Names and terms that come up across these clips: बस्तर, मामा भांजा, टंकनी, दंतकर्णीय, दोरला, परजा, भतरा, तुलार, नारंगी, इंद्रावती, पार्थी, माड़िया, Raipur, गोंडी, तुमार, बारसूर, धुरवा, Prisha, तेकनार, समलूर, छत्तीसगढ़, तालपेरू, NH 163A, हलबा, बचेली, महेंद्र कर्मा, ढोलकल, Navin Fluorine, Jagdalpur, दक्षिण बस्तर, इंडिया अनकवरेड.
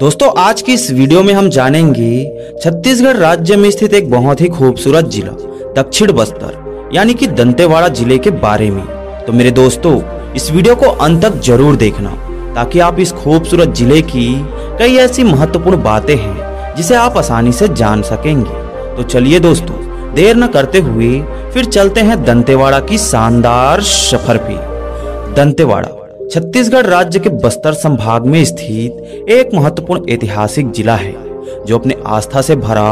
दोस्तों आज की इस वीडियो में हम जानेंगे छत्तीसगढ़ राज्य में स्थित एक बहुत ही खूबसूरत जिला दक्षिण बस्तर यानी कि दंतेवाड़ा जिले के बारे में। तो मेरे दोस्तों इस वीडियो को अंत तक जरूर देखना ताकि आप इस खूबसूरत जिले की कई ऐसी महत्वपूर्ण बातें हैं जिसे आप आसानी से जान सकेंगे। तो चलिए दोस्तों देर न करते हुए फिर चलते हैं दंतेवाड़ा की शानदार सफर पे। दंतेवाड़ा छत्तीसगढ़ राज्य के बस्तर संभाग में स्थित एक महत्वपूर्ण ऐतिहासिक जिला है जो अपने आस्था से भरा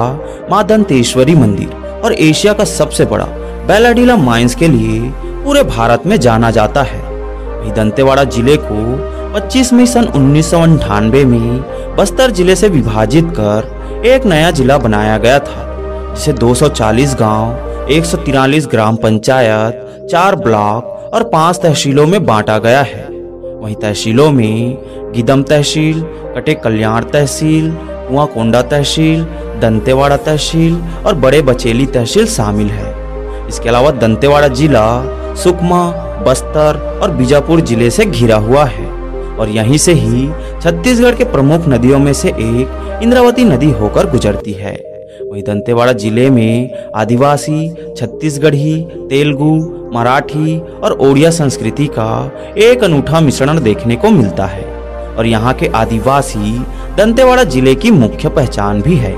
माँ दंतेश्वरी मंदिर और एशिया का सबसे बड़ा बैलाडीला माइंस के लिए पूरे भारत में जाना जाता है। वही दंतेवाड़ा जिले को 25 मई सन 1998 में बस्तर जिले से विभाजित कर एक नया जिला बनाया गया था जिसे 240 गांव, 143 ग्राम पंचायत, 4 ब्लॉक और 5 तहसीलों में बांटा गया है। वहीं तहसीलों में गिदम तहसील, कटे कल्याण तहसील, कुआकोंडा तहसील, दंतेवाड़ा तहसील और बड़े बचेली तहसील शामिल है। इसके अलावा दंतेवाड़ा जिला सुकमा, बस्तर और बीजापुर जिले से घिरा हुआ है और यहीं से ही छत्तीसगढ़ के प्रमुख नदियों में से एक इंद्रावती नदी होकर गुजरती है। वहीं दंतेवाड़ा जिले में आदिवासी, छत्तीसगढ़ी, तेलुगु, मराठी और ओडिया संस्कृति का एक अनूठा मिश्रण देखने को मिलता है और यहाँ के आदिवासी दंतेवाड़ा जिले की मुख्य पहचान भी है,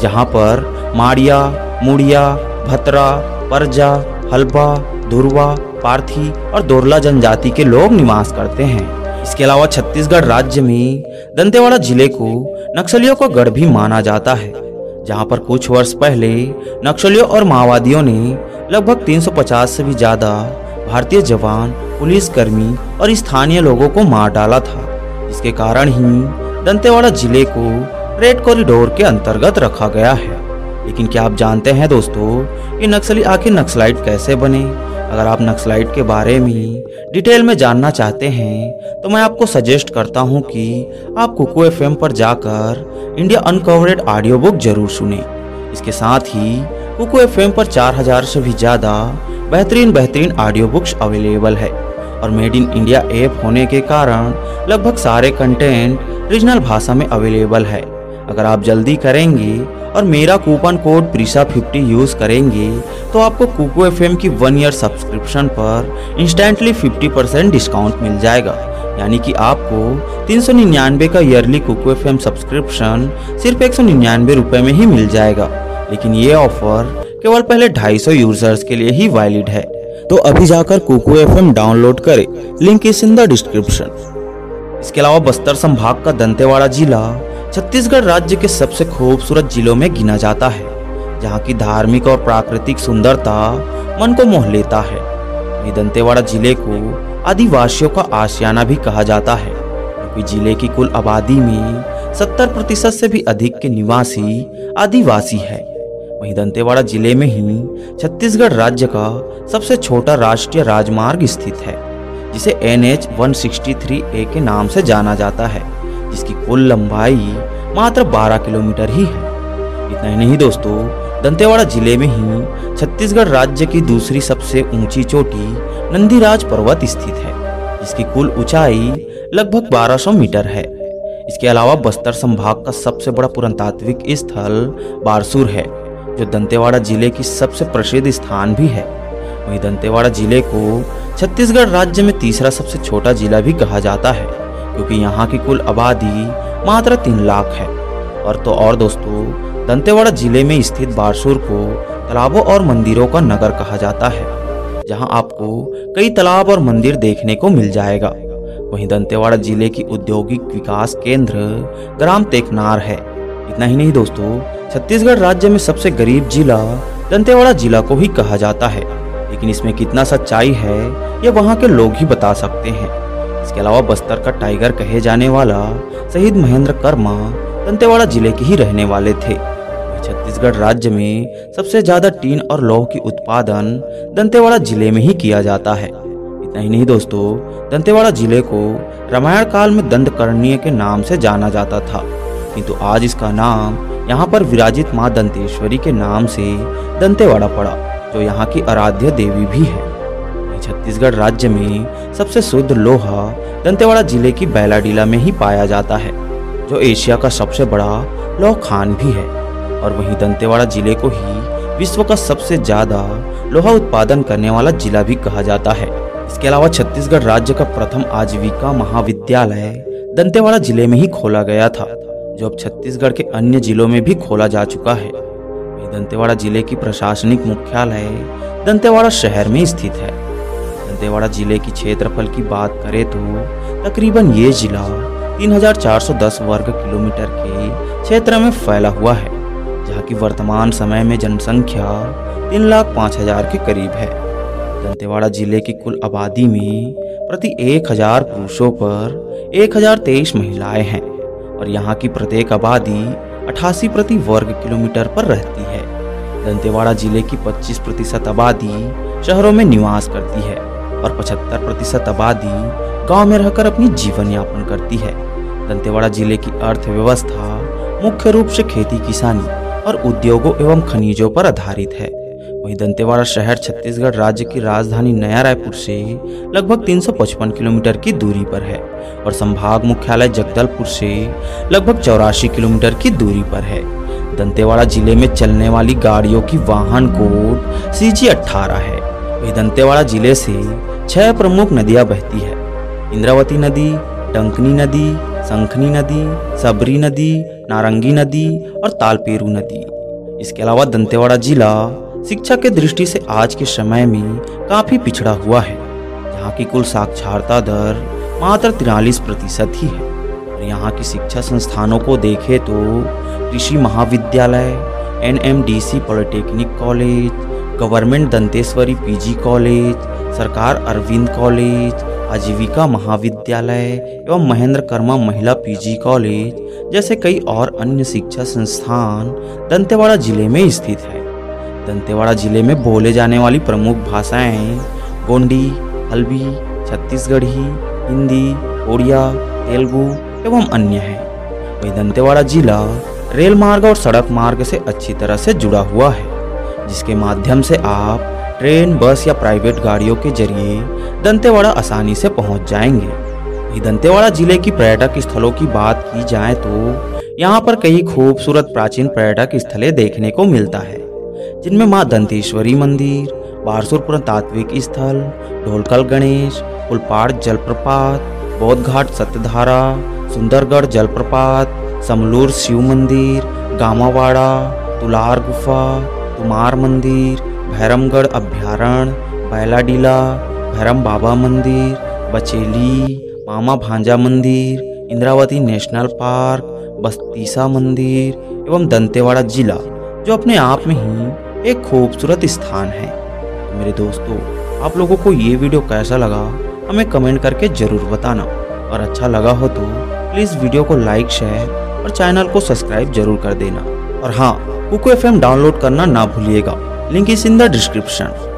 जहाँ पर माड़िया, मुड़िया, भतरा, परजा, हलबा, धुरवा, पार्थी और दोरला जनजाति के लोग निवास करते हैं। इसके अलावा छत्तीसगढ़ राज्य में दंतेवाड़ा जिले को नक्सलियों का गढ़ भी माना जाता है, जहां पर कुछ वर्ष पहले नक्सलियों और माओवादियों ने लगभग 350 से भी ज्यादा भारतीय जवान, पुलिसकर्मी और स्थानीय लोगों को मार डाला था। इसके कारण ही दंतेवाड़ा जिले को रेड कॉरिडोर के अंतर्गत रखा गया है। लेकिन क्या आप जानते हैं दोस्तों कि नक्सली आखिर नक्सलाइट कैसे बने? अगर आप नक्सलाइट के बारे में डिटेल में जानना चाहते हैं तो मैं आपको सजेस्ट करता हूं कि आप कुकु FM पर जाकर इंडिया अनकवरेड ऑडियो बुक जरूर सुने। इसके साथ ही कुकु FM पर 4000 से भी ज़्यादा बेहतरीन ऑडियो बुक्स अवेलेबल है और मेड इन इंडिया ऐप होने के कारण लगभग सारे कंटेंट रीजनल भाषा में अवेलेबल है। अगर आप जल्दी करेंगे और मेरा कूपन कोड प्रिशा 50 यूज़ करेंगे तो आपको कुकु FM की 1 ईयर सब्सक्रिप्शन पर इंस्टेंटली 50% डिस्काउंट मिल जाएगा, यानी कि आपको 399 का ईयरली कुकु FM सब्सक्रिप्शन सिर्फ 199 रुपये में ही मिल जाएगा। लेकिन ये ऑफर केवल पहले 250 यूजर्स के लिए ही वैलिड है। तो अभी जाकर कुकु FM डाउनलोड करें, link is in the description. इसके अलावा बस्तर संभाग का दंतेवाड़ा जिला छत्तीसगढ़ राज्य के सबसे खूबसूरत जिलों में गिना जाता है, जहाँ की धार्मिक और प्राकृतिक सुंदरता मन को मोह लेता है। ये दंतेवाड़ा जिले को आदिवासियों का आशियाना भी कहा जाता है क्योंकि जिले की कुल आबादी में 70% से भी अधिक के निवासी आदिवासी है। वहीं दंतेवाड़ा जिले में ही छत्तीसगढ़ राज्य का सबसे छोटा राष्ट्रीय राजमार्ग स्थित है जिसे NH 163A के नाम से जाना जाता है, जिसकी कुल लंबाई मात्र 12 किलोमीटर ही है। इतना ही नहीं दोस्तों, दंतेवाड़ा जिले में ही छत्तीसगढ़ राज्य की दूसरी सबसे ऊंची चोटी नंदीराज पर्वत स्थित है जिसकी कुल ऊंचाई लगभग 1200 मीटर है। इसके अलावा बस्तर संभाग का सबसे बड़ा पुरातात्विक स्थल बारसूर है जो दंतेवाड़ा जिले की सबसे प्रसिद्ध स्थान भी है। वहीं दंतेवाड़ा जिले को छत्तीसगढ़ राज्य में तीसरा सबसे छोटा जिला भी कहा जाता है क्योंकि यहाँ की कुल आबादी मात्र 3 लाख है। और तो और दोस्तों, दंतेवाड़ा जिले में स्थित बारसूर को तालाबों और मंदिरों का नगर कहा जाता है, जहाँ आपको कई तालाब और मंदिर देखने को मिल जाएगा। वहीं दंतेवाड़ा जिले की औद्योगिक विकास केंद्र ग्राम तेकनार है। इतना ही नहीं दोस्तों, छत्तीसगढ़ राज्य में सबसे गरीब जिला दंतेवाड़ा जिला को ही कहा जाता है, लेकिन इसमें कितना सच्चाई है ये वहाँ के लोग ही बता सकते हैं। इसके अलावा बस्तर का टाइगर कहे जाने वाला शहीद महेंद्र कर्मा दंतेवाड़ा जिले के ही रहने वाले थे। छत्तीसगढ़ राज्य में सबसे ज्यादा टीन और लौह की उत्पादन दंतेवाड़ा जिले में ही किया जाता है। इतना ही नहीं दोस्तों, दंतेवाड़ा जिले को रामायण काल में दंतकर्णीय के नाम से जाना जाता था, किंतु आज इसका नाम यहाँ पर विराजित माँ दंतेश्वरी के नाम से दंतेवाड़ा पड़ा जो यहाँ की आराध्य देवी भी है। छत्तीसगढ़ राज्य में सबसे शुद्ध लोहा दंतेवाड़ा जिले की बैलाडीला में ही पाया जाता है जो जो एशिया का सबसे बड़ा लौखान भी है और वहीं दंतेवाड़ा जिले को ही विश्व का सबसे ज़्यादा लोहा उत्पादन करने वाला जिला भी कहा जाता है। इसके अलावा छत्तीसगढ़ राज्य का प्रथम आजीविका महाविद्यालय दंतेवाड़ा जिले में ही खोला गया था, जो अब छत्तीसगढ़ के अन्य जिलों में भी खोला जा चुका है। दंतेवाड़ा जिले की प्रशासनिक मुख्यालय दंतेवाड़ा शहर में स्थित है। दंतेवाड़ा जिले की क्षेत्रफल की बात करें तो तकरीबन ये जिला 3410 वर्ग किलोमीटर के क्षेत्र में फैला हुआ है, जहाँ की वर्तमान समय में जनसंख्या 3,05,000 के करीब है। दंतेवाड़ा जिले की कुल आबादी में प्रति 1,000 पुरुषों पर 1,023 महिलाएं हैं और यहाँ की प्रत्येक आबादी 88 प्रति वर्ग किलोमीटर पर रहती है। दंतेवाड़ा जिले की 25% आबादी शहरों में निवास करती है और 75% आबादी गांव में रहकर अपनी जीवन यापन करती है। दंतेवाड़ा जिले की अर्थव्यवस्था मुख्य रूप से खेती किसानी और उद्योगों एवं खनिजों पर आधारित है। वहीं दंतेवाड़ा शहर छत्तीसगढ़ राज्य की राजधानी नया रायपुर से लगभग 355 किलोमीटर की दूरी पर है और संभाग मुख्यालय जगदलपुर से लगभग 84 किलोमीटर की दूरी पर है। दंतेवाड़ा जिले में चलने वाली गाड़ियों की वाहन कोड CG 18 है। वहीं दंतेवाड़ा जिले से 6 प्रमुख नदियाँ बहती है। इंद्रावती नदी, टंकनी नदी, संखनी नदी, सबरी नदी, नारंगी नदी और तालपेरू नदी। इसके अलावा दंतेवाड़ा जिला शिक्षा के दृष्टि से आज के समय में काफी पिछड़ा हुआ है, यहाँ की कुल साक्षरता दर मात्र 43% ही है और यहाँ की शिक्षा संस्थानों को देखें तो कृषि Mahavidyalaya, NMDC polytechnic college, government Danteshwari PG college, सरकार अरविंद कॉलेज, आजीविका महाविद्यालय एवं महेंद्र कर्मा महिला PG कॉलेज जैसे कई और अन्य शिक्षा संस्थान दंतेवाड़ा जिले में स्थित है। दंतेवाड़ा जिले में बोले जाने वाली प्रमुख भाषाएं गोंडी, हलबी, छत्तीसगढ़ी, हिंदी, उड़िया, तेलुगु एवं अन्य हैं। वही दंतेवाड़ा जिला रेल मार्ग और सड़क मार्ग से अच्छी तरह से जुड़ा हुआ है, जिसके माध्यम से आप ट्रेन, बस या प्राइवेट गाड़ियों के जरिए दंतेवाड़ा आसानी से पहुंच जाएंगे। वही दंतेवाड़ा जिले की पर्यटक स्थलों की बात की जाए तो यहाँ पर कई खूबसूरत प्राचीन पर्यटक स्थलें देखने को मिलता है, जिनमें माँ दंतेश्वरी मंदिर, बारसूर पुरातात्विक स्थल, ढोलकल गणेश, पुलपाड़ जलप्रपात, बौद्ध घाट सत्यधारा, सुंदरगढ़ जलप्रपात, समलूर शिव मंदिर, गामावाड़ा, तुलार गुफा, तुमार मंदिर, भैरमगढ़ अभ्यारण्य, बैलाडीला, भैरम बाबा मंदिर, बचेली, मामा भांजा मंदिर, इंद्रावती नेशनल पार्क, बस्तीसा मंदिर एवं दंतेवाड़ा जिला जो अपने आप में ही एक खूबसूरत स्थान है। मेरे दोस्तों, आप लोगों को ये वीडियो कैसा लगा हमें कमेंट करके ज़रूर बताना और अच्छा लगा हो तो प्लीज़ वीडियो को लाइक, शेयर और चैनल को सब्सक्राइब जरूर कर देना। और हाँ, कुकु FM डाउनलोड करना ना भूलिएगा, link is in the description.